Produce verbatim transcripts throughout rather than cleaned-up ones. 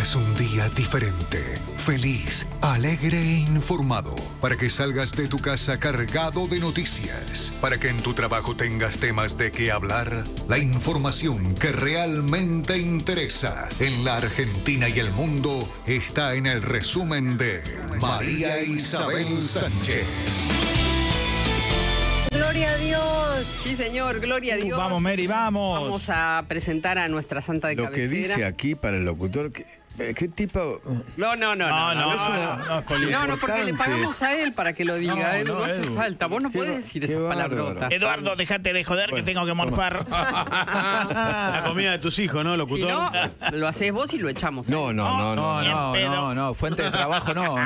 tengas un día diferente, feliz, alegre e informado. Para que salgas de tu casa cargado de noticias. Para que en tu trabajo tengas temas de qué hablar. La información que realmente interesa en la Argentina y el mundo está en el resumen de María Isabel Sánchez. Gloria a Dios. Sí, señor, gloria a Dios. Vamos, Mary, vamos. Vamos a presentar a nuestra santa de cabecera. Lo que dice aquí para el locutor... que... ¿Qué tipo? No, no, no. No, no, no, no, no, no, no, porque le pagamos a él para que lo diga. No, no, él no, no hace Edu. Falta. Vos no podés decir esas palabrotas. Eduardo, dejate de joder, bueno, que tengo que morfar. La comida de tus hijos, ¿no, locutor? Si no, lo haces vos y lo echamos. No, no, no, no, no, no, no, no. Fuente de trabajo, no.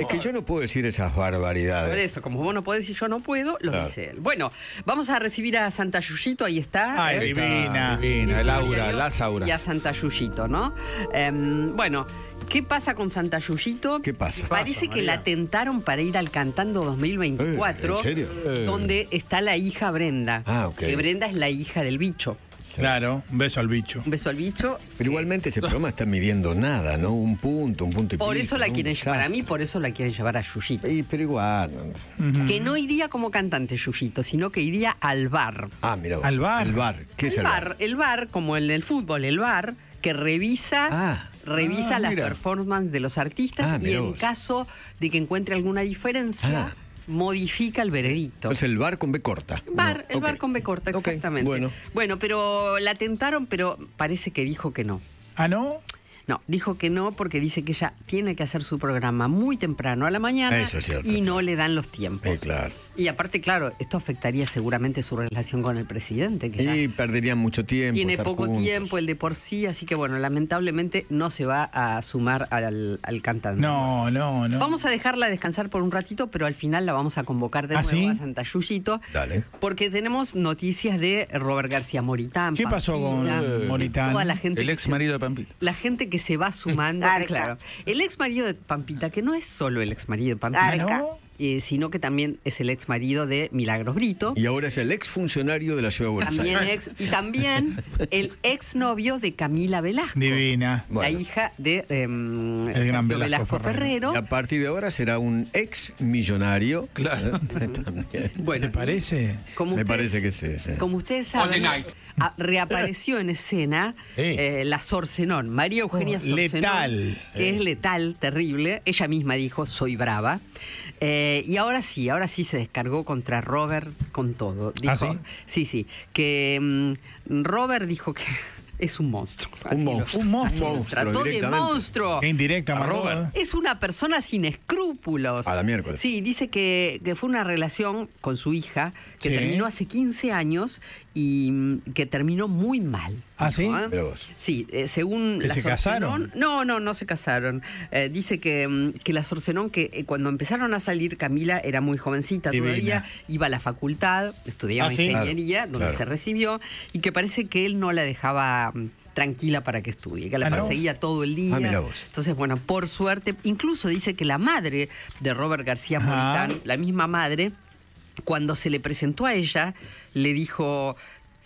Es que yo no puedo decir esas barbaridades. Por eso, como vos no podés y yo no puedo, lo claro. dice él. Bueno, vamos a recibir a Santa Yuyito, ahí está. Ay, ahí divina, está, divina, el aura, las auras. Y a Santa Yuyito, ¿no? Eh, bueno, ¿qué pasa con Santa Yuyito? ¿Qué pasa? Parece pasa, que María? la tentaron para ir al Cantando dos mil veinticuatro. Eh, ¿en serio? Eh. Donde está la hija Brenda. Ah, ok. Que Brenda es la hija del bicho. Sí. Claro, un beso al bicho. Un beso al bicho. Pero igualmente ese programa está midiendo nada, ¿no? Un punto, un punto y pico. Por eso la quieren llevar a mí, por eso la quieren llevar a Yuyito. Sí, pero igual. Uh-huh. Que no iría como cantante Yuyito, sino que iría al bar. Ah, mira vos. ¿Al bar? El bar. ¿Qué el es el bar? bar? El bar, como en el fútbol, el bar que revisa... Ah. Revisa ah, las performances de los artistas ah, y en caso de que encuentre alguna diferencia... Ah. Modifica el veredicto. Es el bar con B corta. Bar, no, el okay. bar con B corta, exactamente. Okay, bueno. bueno, pero la tentaron, pero parece que dijo que no. ¿Ah, no? No, dijo que no porque dice que ella tiene que hacer su programa muy temprano a la mañana. Eso es cierto. Y no le dan los tiempos. Eh, claro. Y aparte, claro, esto afectaría seguramente su relación con el presidente. Que y perderían mucho tiempo. Tiene poco juntos. tiempo el de por sí, así que bueno, lamentablemente no se va a sumar al, al cantante. No, no, no. Vamos a dejarla descansar por un ratito, pero al final la vamos a convocar de ¿Ah, nuevo ¿sí? a Santa Yuyito. Dale. Porque tenemos noticias de Robert García Moritán. ¿Qué Pampita, pasó con eh, Moritán? Toda la gente el ex marido se, de Pampita. La gente que que se va sumando, Arca. claro. El ex marido de Pampita, que no es solo el ex marido de Pampita, ¿no? Eh, sino que también es el ex marido de Milagros Brito. Y ahora es el ex funcionario de la Ciudad de Buenos también Aires. Ex, y también el ex novio de Camila Velasco. Divina. La bueno. hija de eh, el gran Velasco, Velasco Ferrero. Ferrero. A partir de ahora será un ex millonario. Claro. Bueno, ¿me parece? Como Me ustedes, parece que sí. sí. Como ustedes saben, a, reapareció en escena sí. eh, la Sorcenón, María Eugenia oh, Sorcenón. Letal. Que es letal, terrible. Ella misma dijo, soy brava. Eh, Eh, y ahora sí, ahora sí se descargó contra Robert con todo. Dijo, ¿Ah, sí? Sí, sí. Que um, Robert dijo que es un monstruo. Un monstruo. Lo, un monstruo. Un monstruo. Trató de monstruo. Qué indirecta, a Robert. Es una persona sin escrúpulos. A la miércoles. Sí, dice que, que fue una relación con su hija que sí. terminó hace quince años y que terminó muy mal. ¿Ah, sí? ¿eh? Pero vos. Sí, eh, según la ¿Se Sorcenón, casaron? No, no, no se casaron. Eh, dice que, que la Sorcenón, que eh, cuando empezaron a salir, Camila era muy jovencita Divina. todavía, iba a la facultad, estudiaba ¿Ah, sí? ingeniería, claro, donde claro. se recibió, y que parece que él no la dejaba um, tranquila para que estudie, que la ah, perseguía no. todo el día. Ah, mira vos. Entonces, bueno, por suerte, incluso dice que la madre de Robert García Moritán, ah. la misma madre, cuando se le presentó a ella, le dijo...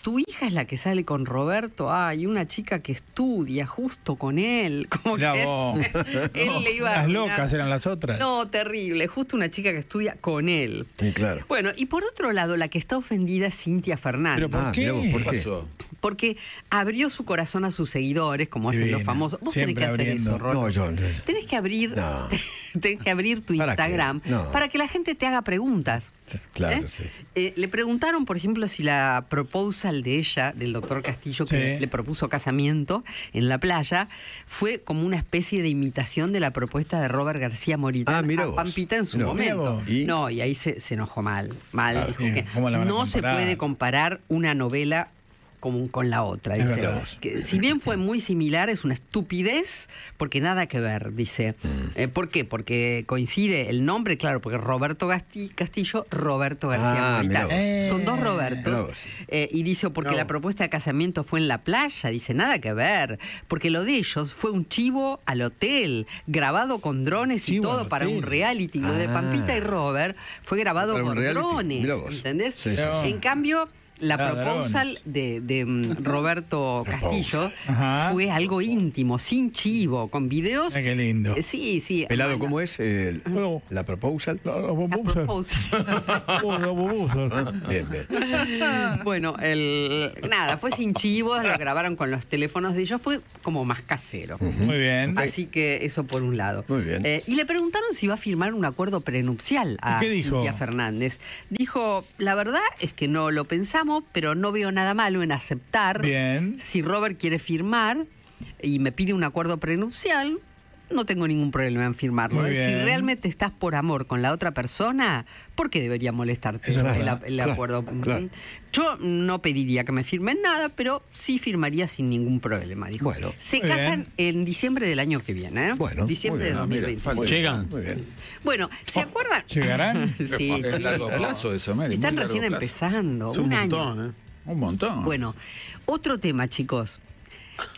Tu hija es la que sale con Roberto, hay ah, una chica que estudia justo con él. Como que él, él no, le iba las a locas eran las otras. No, terrible, justo una chica que estudia con él. Sí, claro. Bueno, y por otro lado, la que está ofendida es Cinthia Fernández. ¿Pero por ah, qué? Vos, ¿por ¿Qué pasó? Porque abrió su corazón a sus seguidores, como hacen Divina. los famosos. Vos Siempre tenés que abriendo. hacer eso, Roberto. No, yo, yo, yo. Tenés que abrir, no. tenés que abrir tu ¿Para Instagram no. para que la gente te haga preguntas. Claro, ¿eh? sí. Eh, le preguntaron, por ejemplo, si la propuesta de ella, del doctor Castillo, que sí. le propuso casamiento en la playa, fue como una especie de imitación de la propuesta de Robert García Moritán ah, a Pampita en su no, momento. ¿Y? No, y ahí se, se enojó mal. mal claro, dijo que no se puede comparar una novela con, con la otra. Dice, que, si bien fue muy similar, es una estupidez, porque nada que ver, dice. Mm. Eh, ¿Por qué? Porque coincide el nombre, claro, porque Roberto Gasti, Castillo, Roberto García ah, Moritán. Eh. Son dos Robertos. Eh, y dice, porque no. la propuesta de casamiento fue en la playa, dice, nada que ver. Porque lo de ellos fue un chivo al hotel, grabado con drones chivo y todo para hotel. un reality. Ah. Lo de Pampita y Robert fue grabado con reality. drones, ¿entendés? Sí, sí, sí. En cambio... la ah, proposal de, de Roberto Castillo fue algo íntimo, sin chivo, con videos. Ah, qué lindo. Eh, sí, sí. Pelado, bueno. ¿Cómo es? El, bueno, la proposal. La, la proposal. bien, bien. Bueno, el, nada, fue sin chivos, lo grabaron con los teléfonos de ellos, fue como más casero. Uh-huh. Muy bien. Así que eso por un lado. Muy bien. Eh, y le preguntaron si iba a firmar un acuerdo prenupcial a Cinthia Fernández. Dijo, la verdad es que no lo pensamos, pero no veo nada malo en aceptar. Bien. Si Robert quiere firmar y me pide un acuerdo prenupcial, no tengo ningún problema en firmarlo. Si realmente estás por amor con la otra persona, ¿por qué debería molestarte el, el, el claro, acuerdo? Claro. Yo no pediría que me firmen nada, pero sí firmaría sin ningún problema. Dijo. Bueno, se casan bien. En diciembre del año que viene, ¿eh? Bueno, diciembre bien, de dos mil veinticinco. Llegan. Muy bien. Bueno, ¿se acuerdan? ¿Llegarán? Sí, es sí. Largo plazo eso, Mary. Están recién plazo. Empezando. Es un, un montón, año. ¿Eh? Un montón. Bueno, otro tema, chicos.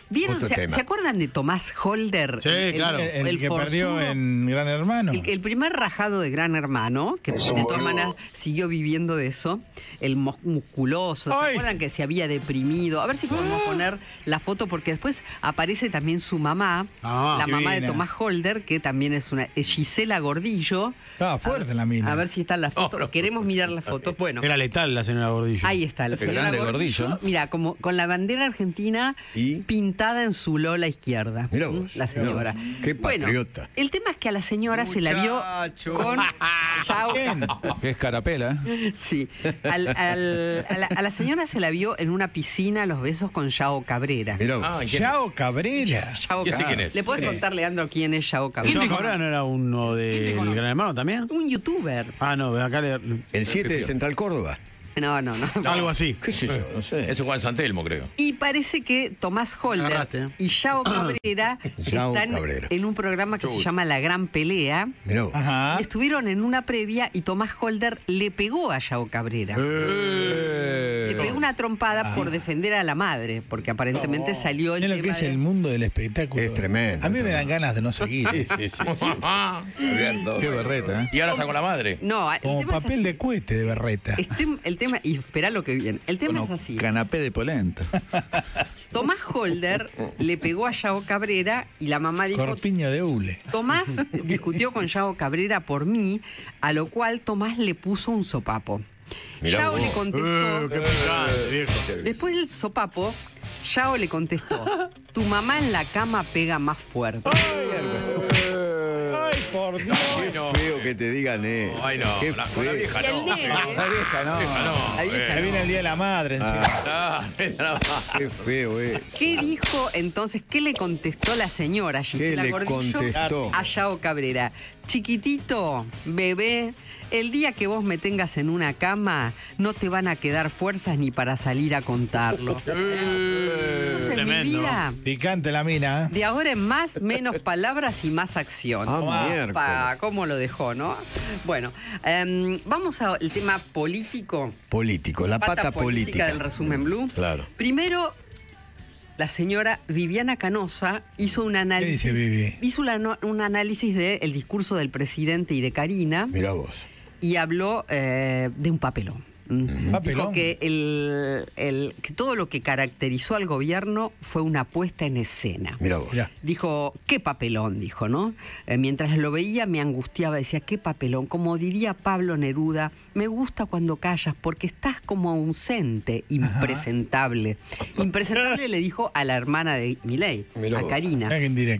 ¿Vieron, se, ¿se acuerdan de Tomás Holder? Sí, el, claro. El, el, el que forzudo, perdió en Gran Hermano. El, el primer rajado de Gran Hermano, que de todas maneras siguió viviendo de eso. El musculoso. ¿Se Ay. acuerdan que se había deprimido? A ver si podemos ah. poner la foto, porque después aparece también su mamá, ah, la mamá divina. de Tomás Holder, que también es una es Gisela Gordillo. Estaba fuerte a, la mina. A ver si están las fotos. Oh, no. Queremos mirar las fotos. Bueno. Era letal la señora Gordillo. Ahí está, la señora Gordillo. Gordillo. Mira, como con la bandera argentina ¿Y? pintada en su lola izquierda. Mirá vos, la señora. Mirá vos. Qué patriota. Bueno, el tema es que a la señora Muchacho. se la vio con Yao. Qué escarapela. Sí. Al, al, a, la, a la señora se la vio en una piscina a los besos con Yao Cabrera. Mirá vos. Ah, Yao Cabrera. Yao Cabrera. Yo sé quién es. ¿Le podés contar, Leandro, quién es Yao Cabrera? Yao Cabrera no era uno de Gran Hermano también. Un youtuber. Ah, no, acá le... El siete de Central Córdoba. No, no, no. Algo así. ¿Qué sé yo? No sé. Eso Juan Santelmo, creo. Y parece que Tomás Holder Agarraste. y Yao Cabrera Yao están Cabrera. en un programa que Chubut. se llama La Gran Pelea. Mirá. Ajá. Estuvieron en una previa y Tomás Holder le pegó a Yao Cabrera. Eh. Le pegó una trompada ah. por defender a la madre, porque aparentemente no. salió el. Es lo que es de... el mundo del espectáculo. Es tremendo. A mí tremendo. me dan ganas de no seguir. Sí, sí, sí. sí. Qué berreta, ¿eh? Y ahora está con la madre. No, como papel de cohete de berreta. Este, el Y esperá lo que viene. El tema bueno, es así. Canapé de polenta. Tomás Holder le pegó a Yao Cabrera y la mamá dijo... Corpiña de hule. Tomás discutió con Yao Cabrera por mí, a lo cual Tomás le puso un sopapo. Mirá Yao vos. le contestó... Eh, qué pesante, viejo. Después del sopapo, Yao le contestó, tu mamá en la cama pega más fuerte. Por Dios. No, qué no, feo no, que te digan eso. Ay, no. Qué la, feo. La vieja no. La vieja no. La vieja no. La vieja no. Viene el día de la madre. Ah. Ah. Qué feo es. ¿Qué dijo entonces? ¿Qué le contestó la señora Gisela Gordillo a Yao Cabrera? Chiquitito, bebé, el día que vos me tengas en una cama, no te van a quedar fuerzas ni para salir a contarlo. Entonces, tremendo. Mi vida... Picante la mina, ¿eh? De ahora en más, menos palabras y más acción. Ah, pa, ¿cómo lo dejó, no? Bueno, um, vamos al tema político. Político, la, la pata, pata política. política del resumen blue. Claro. Primero... La señora Viviana Canosa hizo un análisis, dice, hizo una, un análisis del discurso del presidente y de Karina. Mirá vos. Y habló eh, de un papelón. Uh-huh. ¿Papelón? Dijo que, el, el, que todo lo que caracterizó al gobierno fue una puesta en escena. Mirá vos. Mirá. Dijo, qué papelón, dijo, ¿no? Eh, mientras lo veía me angustiaba, decía, qué papelón. Como diría Pablo Neruda, me gusta cuando callas porque estás como ausente, impresentable. Ajá. Impresentable le dijo a la hermana de Milei, Mirá a Karina.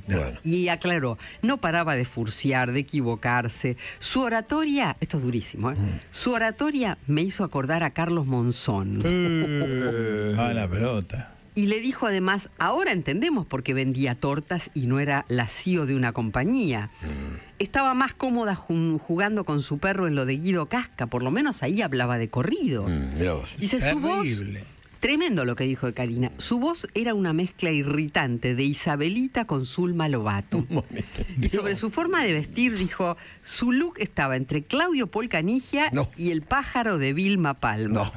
Bueno. Y aclaró, no paraba de furciar, de equivocarse. Su oratoria, esto es durísimo, ¿eh? Mm. Su oratoria me hizo acordar a Carlos Monzón. Eh, a la pelota. Y le dijo además, ahora entendemos por qué vendía tortas y no era la C E O de una compañía. Mm. Estaba más cómoda jugando con su perro en lo de Guido Casca, por lo menos ahí hablaba de corrido. Mm, Dice, su voz... Tremendo lo que dijo de Karina. Su voz era una mezcla irritante de Isabelita con Zulma Lobato. Y sobre su forma de vestir dijo, su look estaba entre Claudio Polcanigia no. y el pájaro de Vilma Palma. No.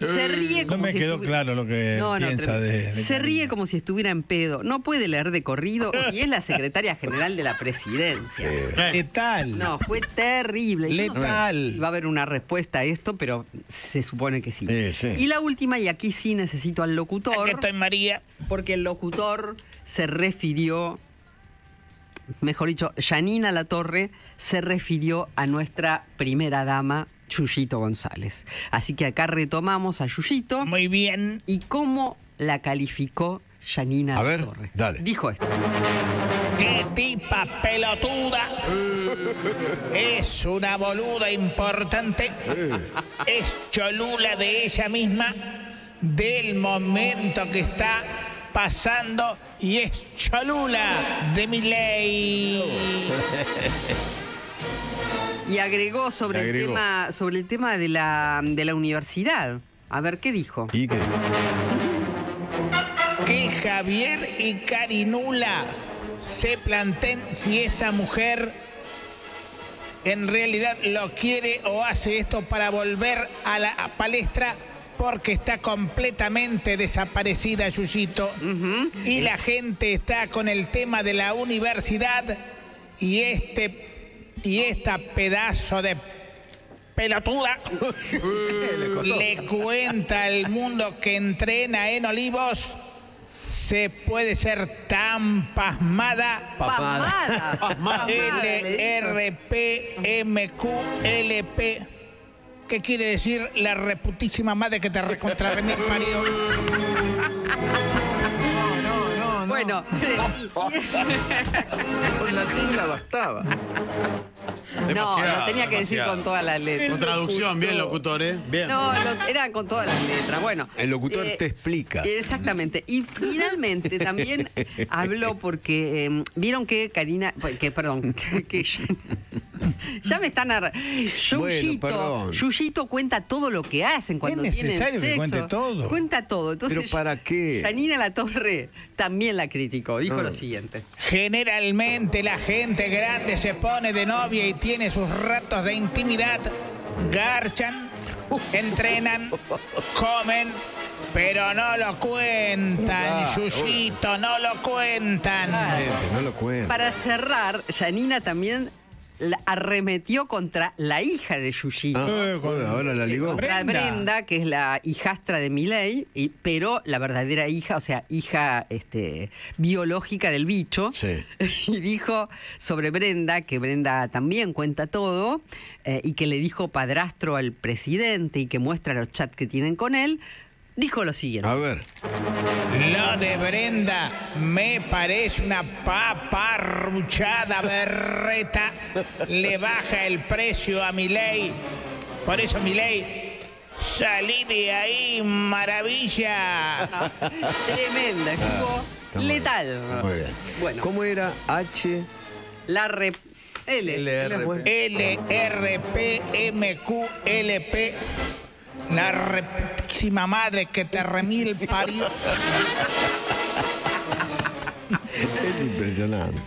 Se ríe como si... No me si quedó claro lo que no, no, piensa de, de... Se ríe como si estuviera en pedo. No puede leer de corrido y es la secretaria general de la presidencia. Letal. No, fue terrible. Letal. No sé si va a haber una respuesta a esto, pero se supone que sí. Eh, sí. Y la última, y aquí sí necesito al locutor. Aquí estoy, María. Porque el locutor se refirió... Mejor dicho, Yanina Latorre se refirió a nuestra primera dama, Yuyito González. Así que acá retomamos a Yuyito. Muy bien. ¿Y cómo la calificó Yanina Latorre? A ver, Latorre. Dale. Dijo esto. ¡Qué tipa pelotuda! Es una boluda importante. Es cholula de ella misma, del momento que está pasando, y es cholula de Milei. Y agregó sobre agregó. el tema sobre el tema de la, de la universidad. A ver, ¿qué dijo? ¿Y qué? Que Javier y Karinula se planteen si esta mujer en realidad lo quiere o hace esto para volver a la palestra, porque está completamente desaparecida Yuyito. Uh-huh. Y la gente está con el tema de la universidad y este y esta pedazo de pelotuda le cuenta al mundo que entrena en Olivos. Se puede ser tan pasmada. Pasmada. Pasmada. L R P M Q L P. ¿Qué quiere decir la reputísima madre que te recontra de mi marido? No, no, no, no. Bueno. Con la sigla bastaba. Demasiado, no, lo tenía que demasiado. decir con todas las letras. Con traducción, bien locutor, ¿eh? Bien. No, lo, eran con todas las letras. Bueno. El locutor eh, te explica. Exactamente. Y finalmente también habló porque eh, vieron que Karina, que perdón, que, que ya, ya me están... Ar... Yuyito, bueno, Yuyito cuenta todo lo que hacen cuando tienen sexo. Es necesario que cuente todo. Cuenta todo. Entonces, ¿pero para qué? Yanina Latorre también la criticó. Dijo no. lo siguiente. Generalmente la gente grande se pone de novia y tiene sus ratos de intimidad. Garchan, entrenan, comen, pero no lo cuentan, Yuyito, no lo cuentan. No lo cuentan. Para cerrar, Yanina también... La arremetió contra la hija de Yuyito. Ah, ahora, ahora la ligó. Contra Brenda. Brenda, que es la hijastra de Milei, y, pero la verdadera hija, o sea, hija este, biológica del bicho. Sí. Y dijo sobre Brenda, que Brenda también cuenta todo, eh, y que le dijo padrastro al presidente y que muestra los chats que tienen con él. Dijo lo siguiente. A ver. Lo de Brenda me parece una paparruchada berreta. Le baja el precio a Milei. Por eso, Milei, salí de ahí, maravilla. No, tremenda, estuvo ah, letal. Muy bien. Bueno. ¿Cómo era? H. La rep. L. L R P M Q L P. La repísima madre que te remil parió. Es impresionante.